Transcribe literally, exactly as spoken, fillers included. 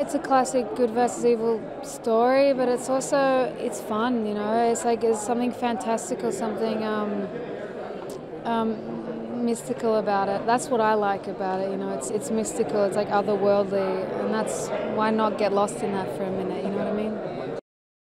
It's a classic good versus evil story, but it's also, it's fun, you know, it's like there's something fantastical, something um, um, mystical about it. That's what I like about it, you know, it's, it's mystical, it's like otherworldly, and that's, why not get lost in that for a minute, you know what I mean?